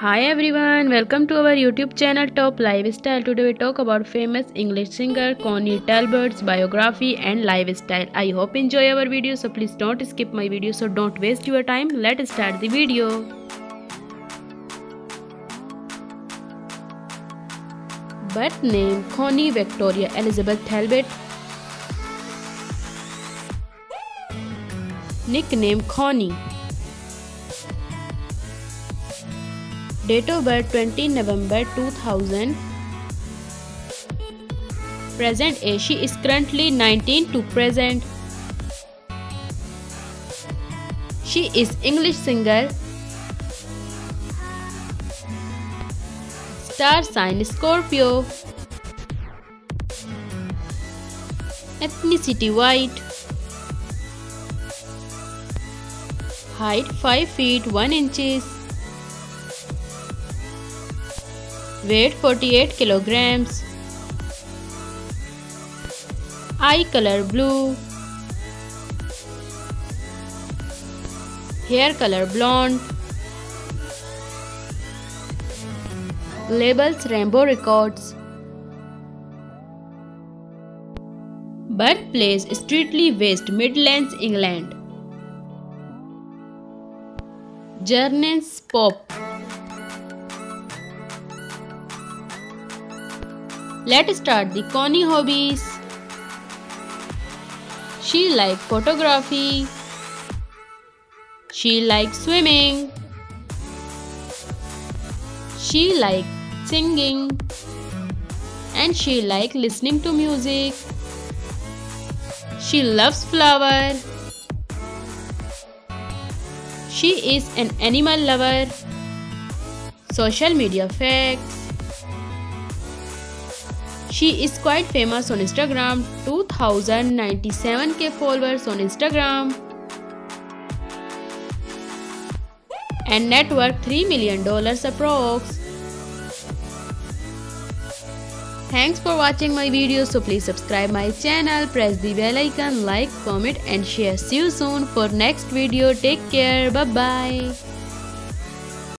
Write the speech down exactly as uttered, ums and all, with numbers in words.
Hi everyone, welcome to our YouTube channel Top Lifestyle. Today we talk about famous English singer Connie Talbot's biography and lifestyle. I hope you enjoy our video, so please don't skip my video, so don't waste your time. Let's start the video. Birth name Connie Victoria Elizabeth Talbot. Nickname Connie. Date of birth twentieth November two thousand. Present age, she is currently nineteen to present. She is English singer. Star sign Scorpio. Ethnicity white. Height five feet one inches. Weight forty-eight kilograms. Eye color blue. Hair color blonde. Labels Rainbow Records. Birthplace Streetly, West Midlands, England. Genres pop. Let's start the Connie hobbies. She likes photography. She likes swimming. She likes singing. And she likes listening to music. She loves flowers. She is an animal lover. Social media facts. She is quite famous on Instagram, two thousand ninety-seven K followers on Instagram. And net worth three million dollars approx. Thanks for watching my video, so please subscribe my channel, press the bell icon, like, comment and share. See you soon for next video. Take care, bye bye.